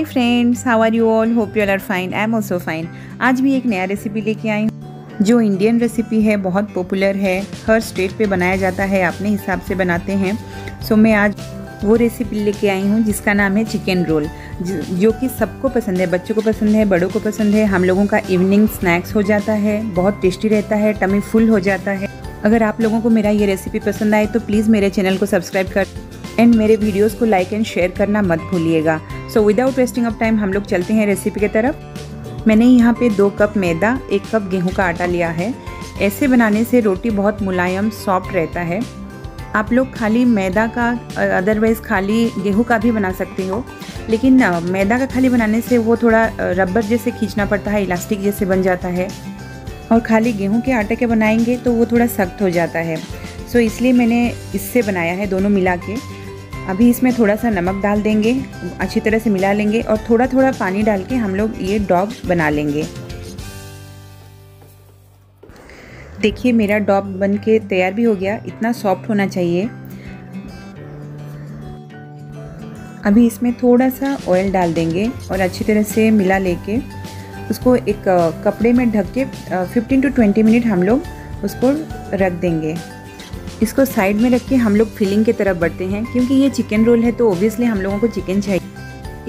Hi friends, how are you all. Hope you all are fine. I am also fine. आज भी एक नया recipe लेके आई हूँ जो इंडियन रेसिपी है, बहुत पॉपुलर है, हर स्टेट पे बनाया जाता है, अपने हिसाब से बनाते हैं। सो मैं आज वो रेसिपी लेके आई हूँ जिसका नाम है चिकन रोल, जो कि सबको पसंद है, बच्चों को पसंद है, बड़ों को पसंद है, हम लोगों का इवनिंग स्नैक्स हो जाता है, बहुत टेस्टी रहता है, टमी फुल हो जाता है। अगर आप लोगों को मेरा ये रेसिपी पसंद आए तो प्लीज़ मेरे चैनल को सब्सक्राइब कर एंड मेरे वीडियोस को लाइक एंड शेयर करना मत भूलिएगा। So without wasting of time हम लोग चलते हैं रेसिपी की तरफ। मैंने यहाँ पे 2 कप मैदा, 1 कप गेहूं का आटा लिया है। ऐसे बनाने से रोटी बहुत मुलायम सॉफ्ट रहता है। आप लोग खाली मैदा का, अदरवाइज़ खाली गेहूं का भी बना सकते हो, लेकिन मैदा का खाली बनाने से वो थोड़ा रबर जैसे खींचना पड़ता है, इलास्टिक जैसे बन जाता है, और खाली गेहूं के आटे के बनाएंगे तो वो थोड़ा सख्त हो जाता है। सो इसलिए मैंने इससे बनाया है, दोनों मिला के। अभी इसमें थोड़ा सा नमक डाल देंगे, अच्छी तरह से मिला लेंगे, और थोड़ा थोड़ा पानी डाल के हम लोग ये डॉब बना लेंगे। देखिए मेरा डॉब बन के तैयार भी हो गया, इतना सॉफ्ट होना चाहिए। अभी इसमें थोड़ा सा ऑयल डाल देंगे और अच्छी तरह से मिला लेके उसको एक कपड़े में ढक के 15 to 20 मिनट हम लोग उसको रख देंगे। इसको साइड में रख के हम लोग फिलिंग की तरफ बढ़ते हैं, क्योंकि ये चिकन रोल है तो ओब्वियसली हम लोगों को चिकन चाहिए।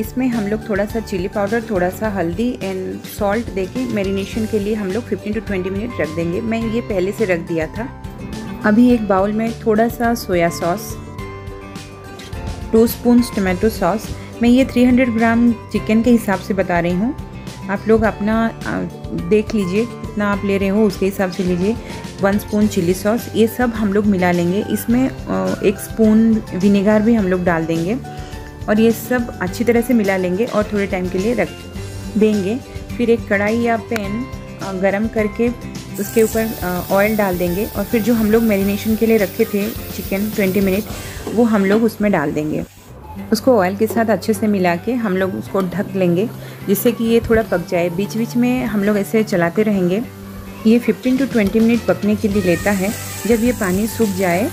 इसमें हम लोग थोड़ा सा चिली पाउडर, थोड़ा सा हल्दी एंड सॉल्ट देके मैरिनेशन के लिए हम लोग 15 टू 20 मिनट रख देंगे। मैं ये पहले से रख दिया था। अभी एक बाउल में थोड़ा सा soya sauce, 2 spoon tomato sauce, मैं ये 300 ग्राम चिकन के हिसाब से बता रही हूँ, आप लोग अपना देख लीजिए कितना आप ले रहे हो उसके हिसाब से लीजिए। 1 स्पून चिली सॉस, ये सब हम लोग मिला लेंगे। इसमें 1 स्पून विनेगर भी हम लोग डाल देंगे और ये सब अच्छी तरह से मिला लेंगे और थोड़े टाइम के लिए रख देंगे। फिर एक कढ़ाई या पैन गरम करके उसके ऊपर ऑयल डाल देंगे और फिर जो हम लोग मैरिनेशन के लिए रखे थे चिकन 20 मिनट वो हम लोग उसमें डाल देंगे। उसको ऑयल के साथ अच्छे से मिला के हम लोग उसको ढक लेंगे, जिससे कि ये थोड़ा पक जाए। बीच बीच में हम लोग ऐसे चलाते रहेंगे। ये 15 टू 20 मिनट पकने के लिए लेता है। जब ये पानी सूख जाए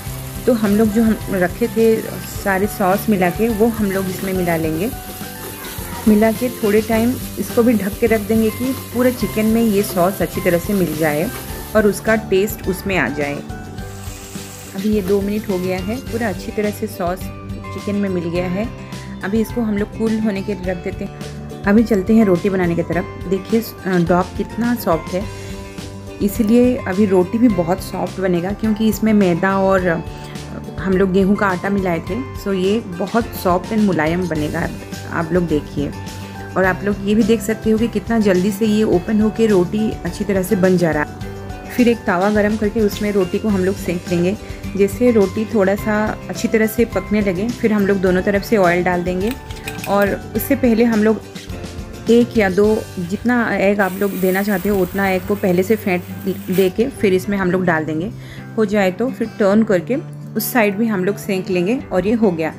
तो हम लोग जो हम रखे थे सारे सॉस मिला के वो हम लोग इसमें मिला लेंगे। मिला के थोड़े टाइम इसको भी ढक के रख देंगे कि पूरे चिकन में ये सॉस अच्छी तरह से मिल जाए और उसका टेस्ट उसमें आ जाए। अभी ये 2 मिनट हो गया है, पूरा अच्छी तरह से सॉस चिकन में मिल गया है। अभी इसको हम लोग कूल होने के लिए रख देते हैं। अभी चलते हैं रोटी बनाने की तरफ। देखिए डॉप कितना सॉफ्ट है, इसलिए अभी रोटी भी बहुत सॉफ्ट बनेगा, क्योंकि इसमें मैदा और हम लोग गेहूं का आटा मिलाए थे। सो ये बहुत सॉफ्ट एंड मुलायम बनेगा, आप लोग देखिए। और आप लोग ये भी देख सकते हो कि कितना जल्दी से ये ओपन होके रोटी अच्छी तरह से बन जा रहा है। फिर एक तावा गरम करके उसमें रोटी को हम लोग सेंक लेंगे। जैसे रोटी थोड़ा सा अच्छी तरह से पकने लगे फिर हम लोग दोनों तरफ से ऑयल डाल देंगे, और उससे पहले हम लोग 1 या 2, जितना एग आप लोग देना चाहते हो उतना एग को पहले से फेंट दे के फिर इसमें हम लोग डाल देंगे। हो जाए तो फिर टर्न करके उस साइड भी हम लोग सेंक लेंगे, और ये हो गया।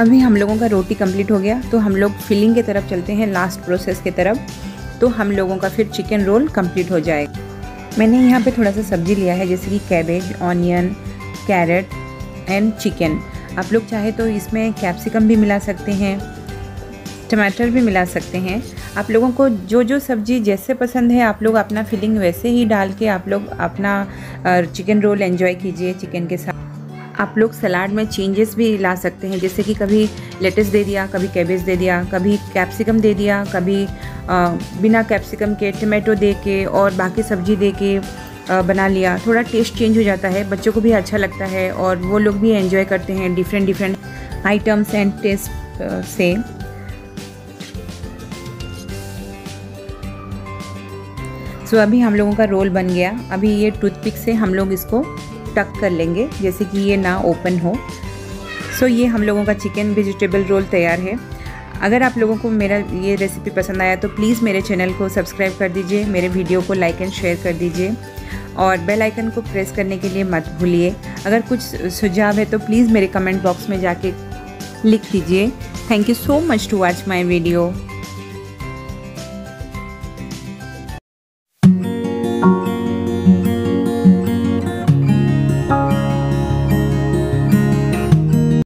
अभी हम लोगों का रोटी कंप्लीट हो गया तो हम लोग फिलिंग की तरफ चलते हैं, लास्ट प्रोसेस की तरफ। तो हम लोगों का फिर चिकन रोल कंप्लीट हो जाएगा। मैंने यहाँ पे थोड़ा सा सब्जी लिया है, जैसे कि cabbage, onion, carrot and chicken. आप लोग चाहे तो इसमें कैप्सिकम भी मिला सकते हैं, टमाटर भी मिला सकते हैं। आप लोगों को जो जो सब्जी जैसे पसंद है आप लोग अपना फिलिंग वैसे ही डाल के आप लोग अपना चिकन रोल एंजॉय कीजिए चिकन के साथ। आप लोग सलाद में चेंजेस भी ला सकते हैं, जैसे कि कभी लेटस दे दिया, कभी कैबेज दे दिया, कभी कैप्सिकम दे दिया, कभी बिना कैप्सिकम के टमाटो दे के और बाकी सब्जी दे के बना लिया। थोड़ा टेस्ट चेंज हो जाता है, बच्चों को भी अच्छा लगता है और वो लोग भी एंजॉय करते हैं different different items and taste से। सो अभी हम लोगों का रोल बन गया। अभी ये टूथपिक से हम लोग इसको टक कर लेंगे जैसे कि ये ना ओपन हो। सो ये हम लोगों का चिकन वेजिटेबल रोल तैयार है। अगर आप लोगों को मेरा ये रेसिपी पसंद आया तो प्लीज़ मेरे चैनल को सब्सक्राइब कर दीजिए, मेरे वीडियो को लाइक एंड शेयर कर दीजिए और बेल आइकन को प्रेस करने के लिए मत भूलिए। अगर कुछ सुझाव है तो प्लीज़ मेरे कमेंट बॉक्स में जाके लिख दीजिए। Thank you so much to watch my video.